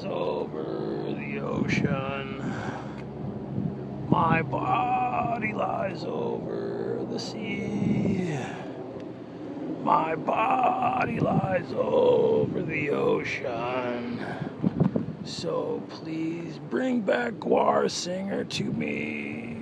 is over the ocean. My body lies over the sea. My body lies over the ocean. So please bring back GWAR Singer to me.